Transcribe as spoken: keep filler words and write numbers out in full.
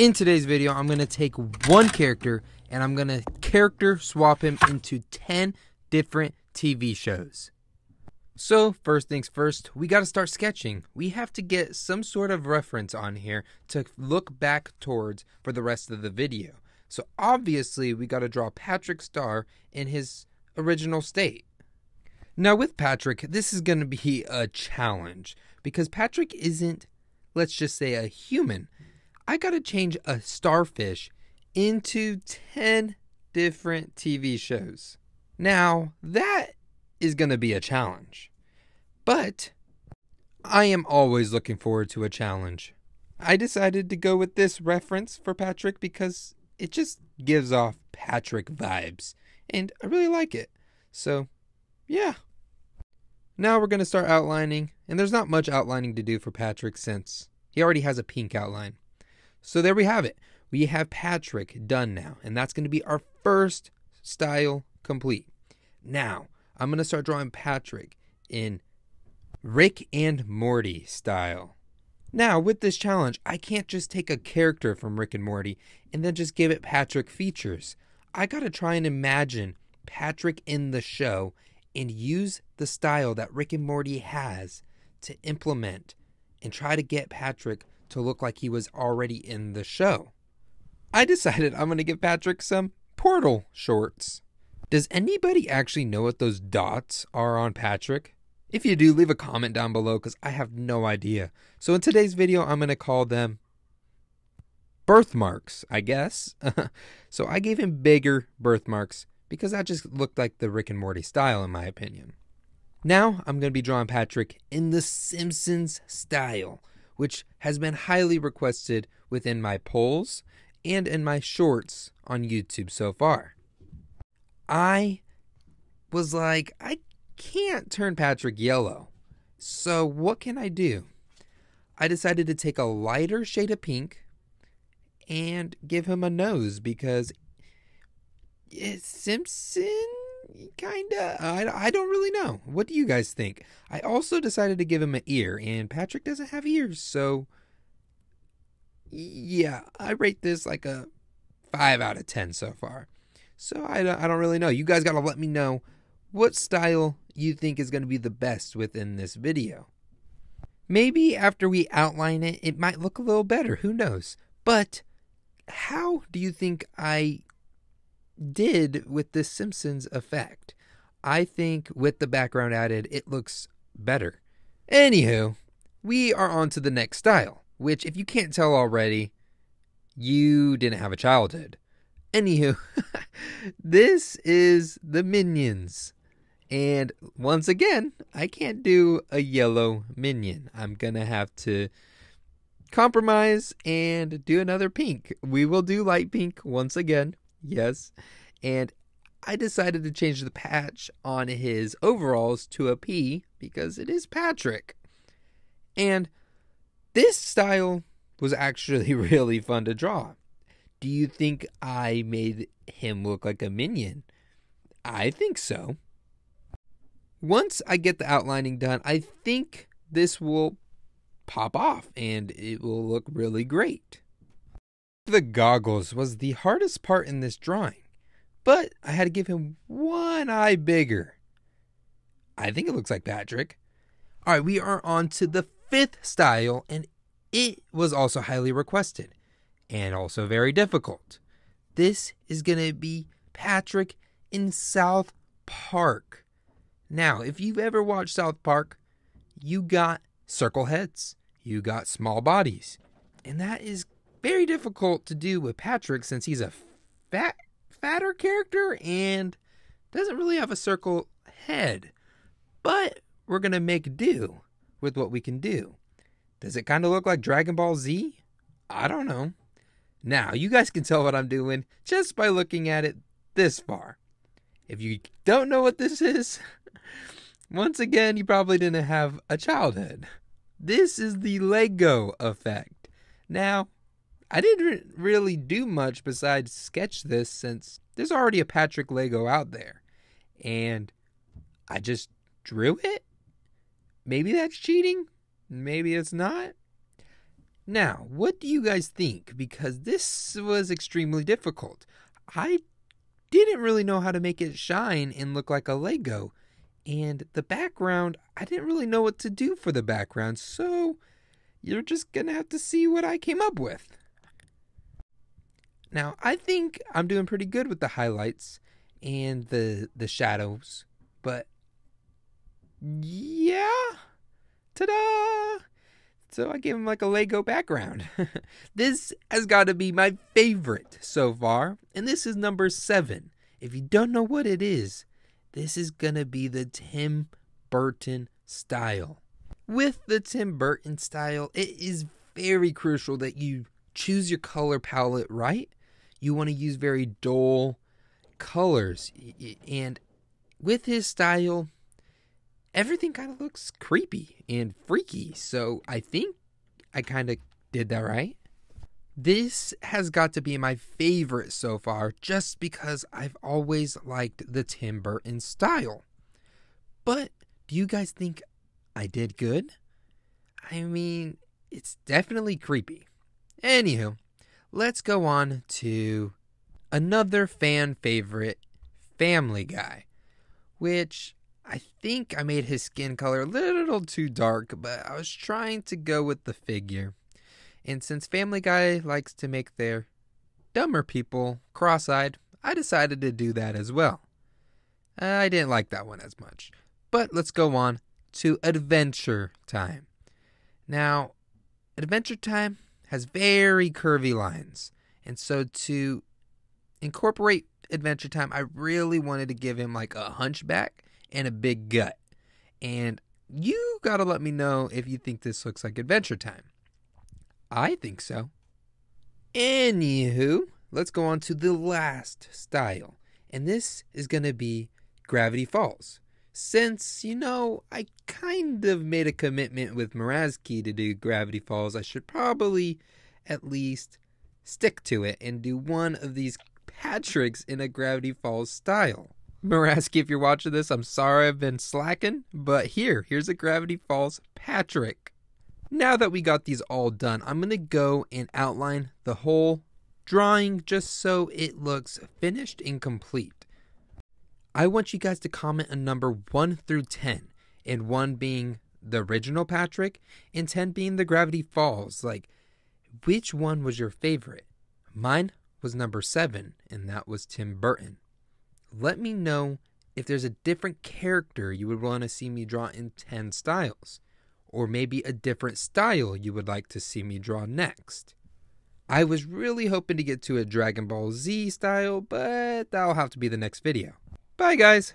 In today's video, I'm going to take one character and I'm going to character swap him into ten different T V shows. So first things first, we got to start sketching. We have to get some sort of reference on here to look back towards for the rest of the video. So obviously we got to draw Patrick Star in his original state. Now with Patrick, this is going to be a challenge because Patrick isn't, let's just say, a human. I got to change a starfish into ten different T V shows. Now, that is going to be a challenge. But I am always looking forward to a challenge. I decided to go with this reference for Patrick because it just gives off Patrick vibes. And I really like it. So, yeah. Now we're going to start outlining. And there's not much outlining to do for Patrick since he already has a pink outline. So there we have it. We have Patrick done now. And that's going to be our first style complete. Now, I'm going to start drawing Patrick in Rick and Morty style. Now, with this challenge, I can't just take a character from Rick and Morty and then just give it Patrick features. I got to try and imagine Patrick in the show and use the style that Rick and Morty has to implement and try to get Patrick to look like he was already in the show. I decided I'm going to give Patrick some portal shorts. Does anybody actually know what those dots are on Patrick? If you do, leave a comment down below because I have no idea. So in today's video, I'm going to call them birthmarks, I guess. So I gave him bigger birthmarks because that just looked like the Rick and Morty style in my opinion. Now I'm going to be drawing Patrick in the Simpsons style, which has been highly requested within my polls and in my shorts on YouTube so far. I was like, I can't turn Patrick yellow, so what can I do? I decided to take a lighter shade of pink and give him a nose because it's Simpson, kinda. I, I don't really know. What do you guys think? I also decided to give him an ear, and Patrick doesn't have ears, so yeah, I rate this like a five out of ten so far. So I don't, I don't really know. You guys gotta let me know what style you think is gonna be the best within this video. Maybe after we outline it, it might look a little better. Who knows? But how do you think I did with the Simpsons effect? I think with the background added, it looks better. Anywho, we are on to the next style, which if you can't tell already, you didn't have a childhood. Anywho, this is the Minions. And once again, I can't do a yellow Minion. I'm gonna have to compromise and do another pink. We will do light pink once again. Yes, and I decided to change the patch on his overalls to a P because it is Patrick. And this style was actually really fun to draw. Do you think I made him look like a minion? I think so. Once I get the outlining done, I think this will pop off and it will look really great. The goggles was the hardest part in this drawing, but I had to give him one eye bigger. I think it looks like Patrick. All right, we are on to the fifth style, and it was also highly requested and also very difficult. This is going to be Patrick in South Park. Now, if you've ever watched South Park, you got circle heads, you got small bodies, and that is very difficult to do with Patrick since he's a fat, fatter character and doesn't really have a circle head. But we're going to make do with what we can do. Does it kind of look like Dragon Ball Z? I don't know. Now, you guys can tell what I'm doing just by looking at it this far. If you don't know what this is, once again, you probably didn't have a childhood. This is the Lego effect. Now, I didn't really do much besides sketch this since there's already a Patrick Lego out there. And I just drew it? Maybe that's cheating. Maybe it's not. Now, what do you guys think? Because this was extremely difficult. I didn't really know how to make it shine and look like a Lego. And the background, I didn't really know what to do for the background, so you're just going to have to see what I came up with. Now, I think I'm doing pretty good with the highlights and the the shadows, but yeah, ta-da! So I gave him like a Lego background. This has got to be my favorite so far, and this is number seven. If you don't know what it is, this is going to be the Tim Burton style. With the Tim Burton style, it is very crucial that you choose your color palette right. You want to use very dull colors. And with his style, everything kind of looks creepy and freaky. So I think I kind of did that right. This has got to be my favorite so far, just because I've always liked the Tim Burton style. But do you guys think I did good? I mean, it's definitely creepy. Anywho, let's go on to another fan favorite, Family Guy, which I think I made his skin color a little too dark, but I was trying to go with the figure. And since Family Guy likes to make their dumber people cross-eyed, I decided to do that as well. I didn't like that one as much. But let's go on to Adventure Time. Now, Adventure Time has very curvy lines. And so to incorporate Adventure Time, I really wanted to give him like a hunchback and a big gut. And you gotta let me know if you think this looks like Adventure Time. I think so. Anywho, let's go on to the last style. And this is going to be Gravity Falls. Since, you know, I kind of made a commitment with Moraski to do Gravity Falls, I should probably at least stick to it and do one of these Patricks in a Gravity Falls style. Moraski, if you're watching this, I'm sorry I've been slacking, but here, here's a Gravity Falls Patrick. Now that we got these all done, I'm going to go and outline the whole drawing just so it looks finished and complete. I want you guys to comment a number one through ten, and one being the original Patrick, and ten being the Gravity Falls. Like, which one was your favorite? Mine was number seven, and that was Tim Burton. Let me know if there's a different character you would want to see me draw in ten styles. Or maybe a different style you would like to see me draw next. I was really hoping to get to a Dragon Ball Z style, but that'll have to be the next video. Bye guys!